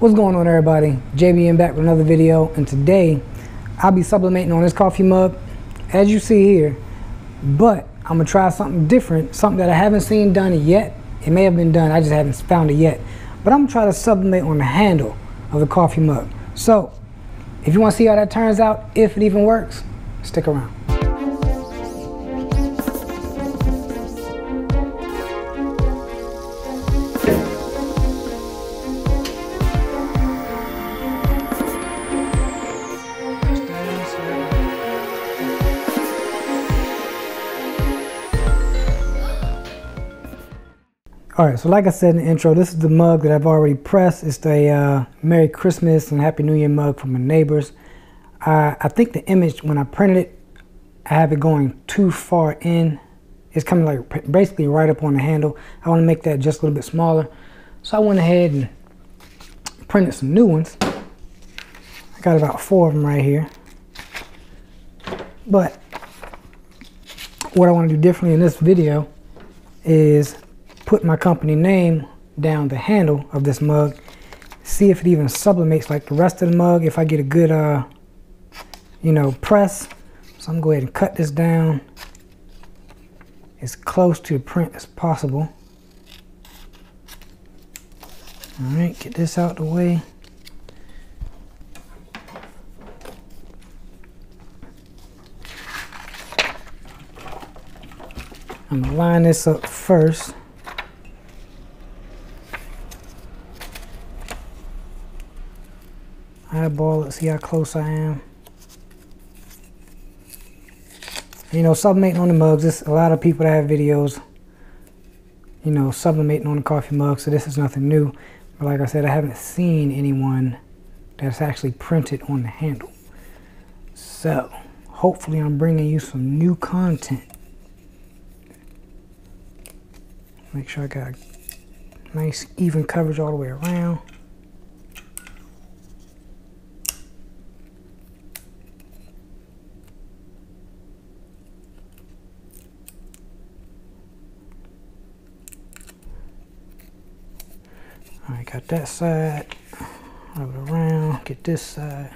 What's going on, everybody? JBM back with another video, and today I'll be sublimating on this coffee mug as you see here, but I'm gonna try something different, something that I haven't seen done yet. It may have been done, I just haven't found it yet, but I'm gonna try to sublimate on the handle of the coffee mug. So if you want to see how that turns out, if it even works, stick around. Alright, so like I said in the intro, this is the mug that I've already pressed. It's the Merry Christmas and Happy New Year mug from my neighbors. I think the image, when I printed it, I have it going too far in. It's coming like basically right up on the handle. I want to make that just a little bit smaller. So I went ahead and printed some new ones. I got about 4 of them right here. But what I want to do differently in this video is put my company name down the handle of this mug, see if it even sublimates like the rest of the mug, if I get a good you know, press. So I'm gonna go ahead and cut this down as close to the print as possible. All right, get this out the way. I'm gonna line this up first. Eyeball, let's see how close I am. You know, sublimating on the mugs, there's a lot of people that have videos, you know, sublimating on the coffee mug, so this is nothing new. But like I said, I haven't seen anyone that's actually printed on the handle. So, hopefully I'm bringing you some new content. Make sure I got nice, even coverage all the way around. I got that side, rub it around, get this side.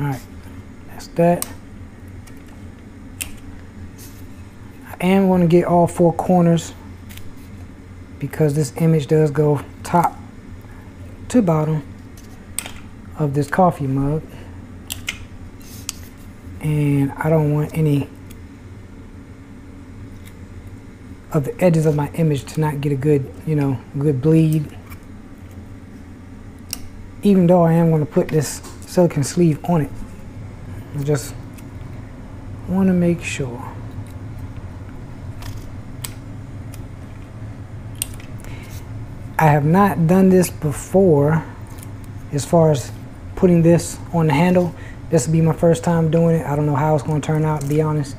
Alright, that's that. I am going to get all 4 corners because this image does go top to bottom of this coffee mug, and I don't want any of the edges of my image to not get a good, you know, good bleed. Even though I am going to put this silicone sleeve on it, I just want to make sure. I have not done this before as far as putting this on the handle. This will be my first time doing it. I don't know how it's going to turn out, to be honest.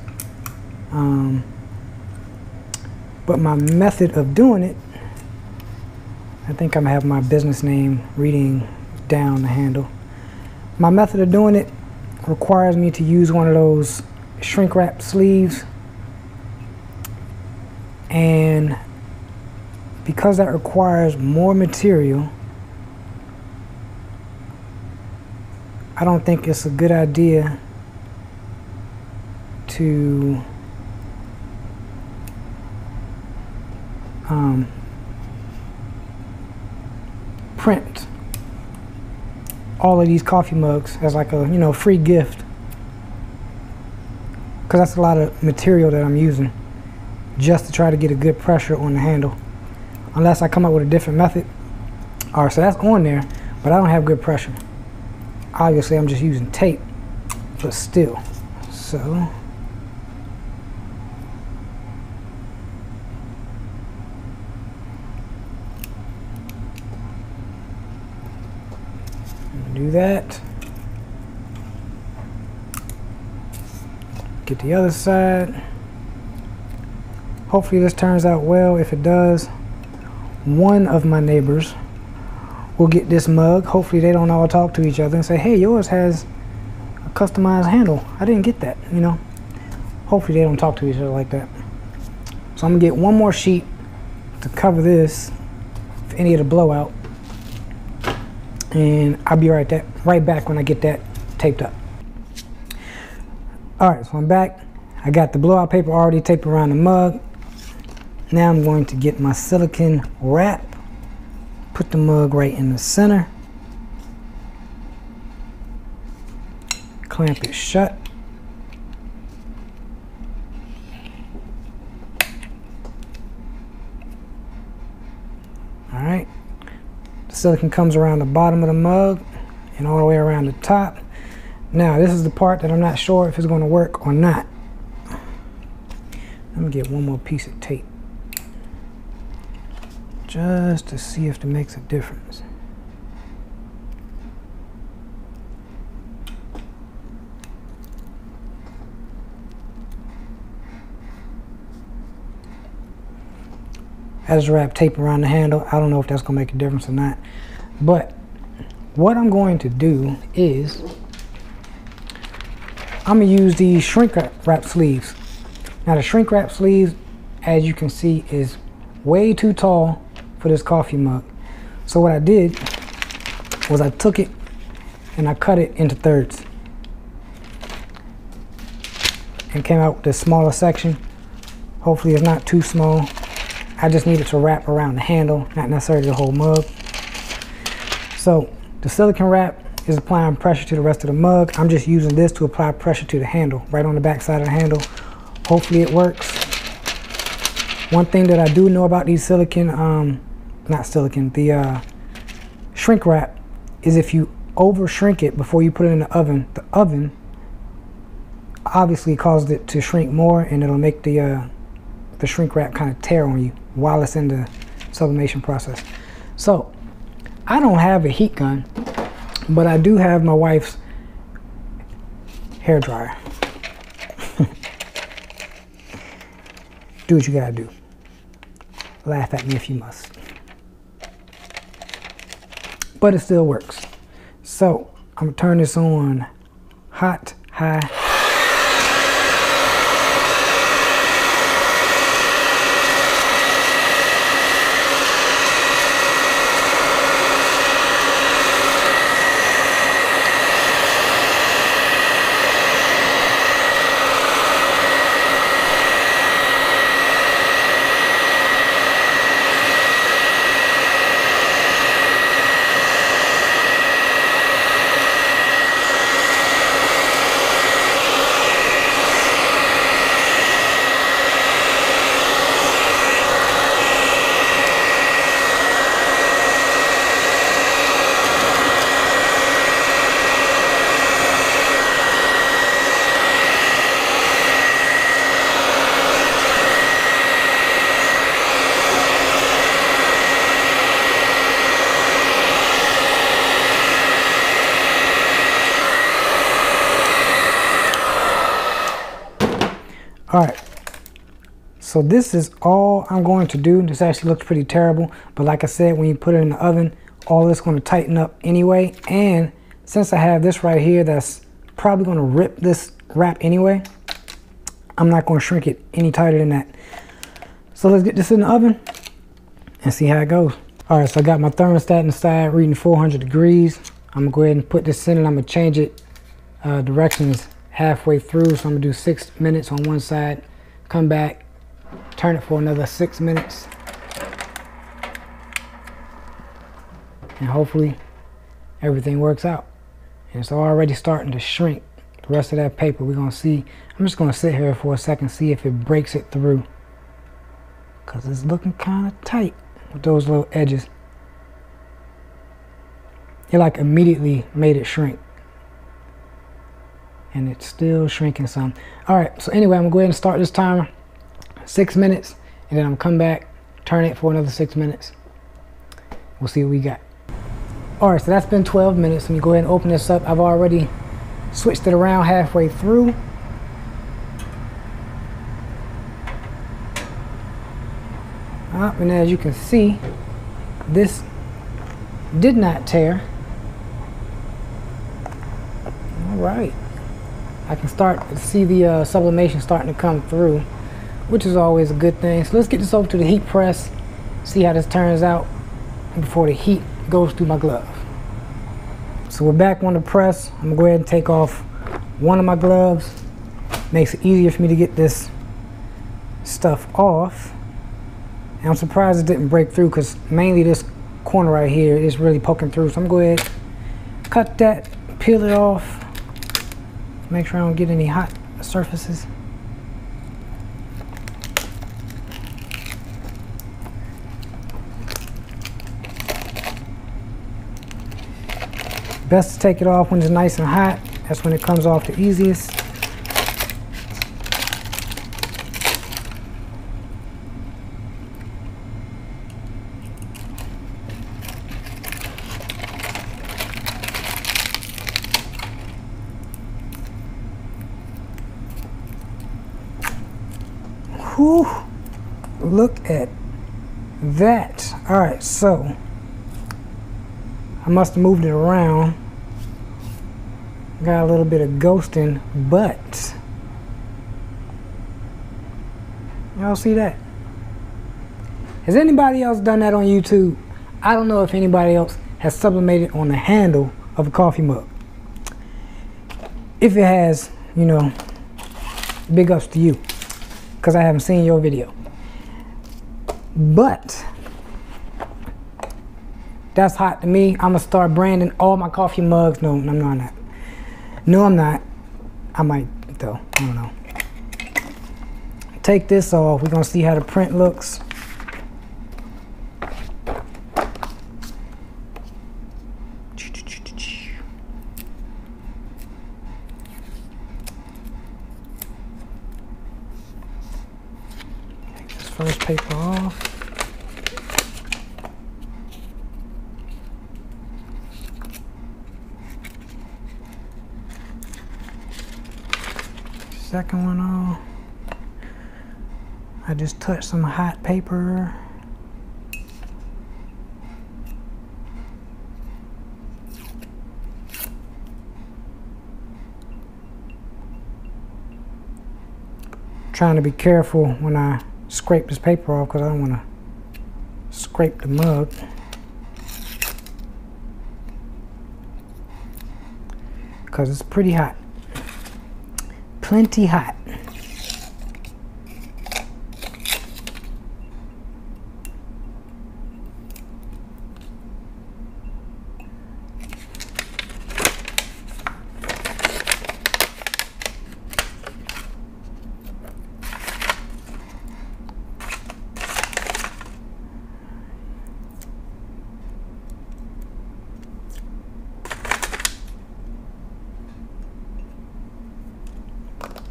But my method of doing it, I think I'm going to have my business name reading down the handle. My method of doing it requires me to use one of those shrink wrap sleeves. And because that requires more material, I don't think it's a good idea to print all of these coffee mugs as like a, you know, free gift, because that's a lot of material that I'm using just to try to get a good pressure on the handle, unless I come up with a different method. All right, so that's on there, but I don't have good pressure. Obviously, I'm just using tape, but still. So, do that. Get the other side. Hopefully this turns out well. If it does, one of my neighbors will get this mug. Hopefully they don't all talk to each other and say, hey, yours has customized handle. I didn't get that, you know. Hopefully they don't talk to each other like that. So I'm gonna get one more sheet to cover this, for any of the blowout, and I'll be right back when I get that taped up. All right, so I'm back. I got the blowout paper already taped around the mug. Now I'm going to get my silicone wrap, put the mug right in the center, clamp it shut. All right, the silicone comes around the bottom of the mug and all the way around the top. Now this is the part that I'm not sure if it's going to work or not. Let me get one more piece of tape just to see if it makes a difference. I just wrapped tape around the handle. I don't know if that's going to make a difference or not. But what I'm going to do is I'm going to use the shrink wrap sleeves. Now the shrink wrap sleeves, as you can see, is way too tall for this coffee mug. So what I did was I took it and I cut it into thirds and came out with the smaller section. Hopefully it's not too small. I just needed to wrap around the handle, not necessarily the whole mug. So the silicone wrap is applying pressure to the rest of the mug. I'm just using this to apply pressure to the handle, right on the back side of the handle. Hopefully it works. One thing that I do know about these shrink wrap is if you over shrink it before you put it in the oven obviously causes it to shrink more, and it'll make the shrink wrap kind of tear on you while it's in the sublimation process. So I don't have a heat gun, but I do have my wife's hair dryer. Do what you gotta do. Laugh at me if you must. But it still works. So I'm gonna turn this on hot, high. Alright, so this is all I'm going to do. This actually looks pretty terrible, but like I said, when you put it in the oven, all this is going to tighten up anyway. And since I have this right here that's probably going to rip this wrap anyway, I'm not going to shrink it any tighter than that. So let's get this in the oven and see how it goes. Alright, so I got my thermostat inside reading 400 degrees. I'm going to go ahead and put this in and I'm going to change it directions halfway through. So I'm gonna do 6 minutes on one side, come back, turn it for another 6 minutes, and hopefully everything works out. And it's already starting to shrink the rest of that paper. We're gonna see. I'm just gonna sit here for a second, see if it breaks it through, because it's looking kind of tight with those little edges. It like immediately made it shrink. And it's still shrinking some. All right, so anyway, I'm gonna go ahead and start this timer, 6 minutes, and then I'm gonna come back, turn it for another 6 minutes. We'll see what we got. All right, so that's been 12 minutes. Let me go ahead and open this up. I've already switched it around halfway through. And as you can see, this did not tear. All right. I can start to see the sublimation starting to come through, which is always a good thing. So let's get this over to the heat press, see how this turns out before the heat goes through my glove. So we're back on the press. I'm gonna go ahead and take off one of my gloves. Makes it easier for me to get this stuff off. And I'm surprised it didn't break through, because mainly this corner right here is really poking through. So I'm gonna go ahead, cut that, peel it off, make sure I don't get any hot surfaces. Best to take it off when it's nice and hot. That's when it comes off the easiest. Whew, look at that. All right, so I must have moved it around. Got a little bit of ghosting, but y'all see that? Has anybody else done that on YouTube? I don't know if anybody else has sublimated on the handle of a coffee mug. If it has, you know, big ups to you, because I haven't seen your video. But that's hot to me. I'm gonna start branding all my coffee mugs. No, I'm not. No, I'm not. I might, though. I don't know. Take this off. We're going to see how the print looks. Take this first paper off. Second one off. I just touched some hot paper. Trying to be careful when I scrape this paper off, because I don't want to scrape the mug. Because it's pretty hot. Plenty hot.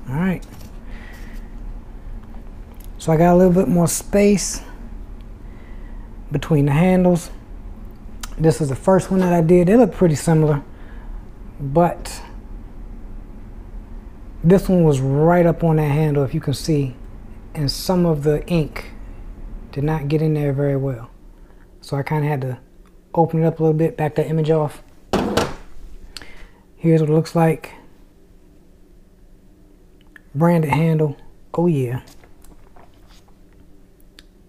All right, so I got a little bit more space between the handles. This is the first one that I did. They look pretty similar, but this one was right up on that handle, if you can see, and some of the ink did not get in there very well. So I kind of had to open it up a little bit, back that image off. Here's what it looks like. Branded handle, oh yeah.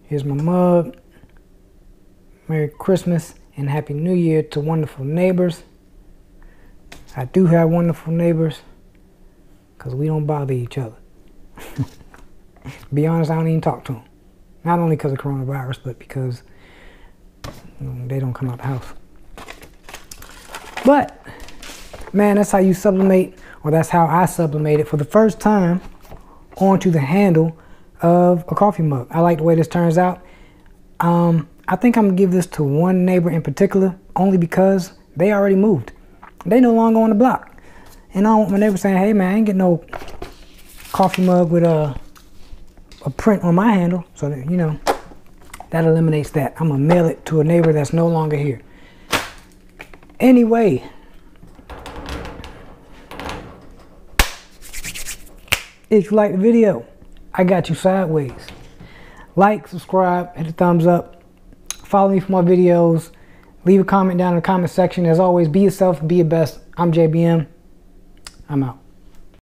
Here's my mug. Merry Christmas and Happy New Year to wonderful neighbors. I do have wonderful neighbors, because we don't bother each other. To be honest, I don't even talk to them. Not only because of coronavirus, but because they don't come out the house. But, man, that's how you sublimate. Well, that's how I sublimated for the first time onto the handle of a coffee mug. I like the way this turns out. I think I'm gonna give this to one neighbor in particular, only because they already moved. They no longer on the block. And I don't want my neighbor saying, hey man, I ain't getting no coffee mug with a print on my handle. So that, you know, that eliminates that. I'm gonna mail it to a neighbor that's no longer here. Anyway, if you like the video, I got you sideways. Like, subscribe, hit the thumbs up. Follow me for more videos. Leave a comment down in the comment section. As always, be yourself, be your best. I'm JBM. I'm out.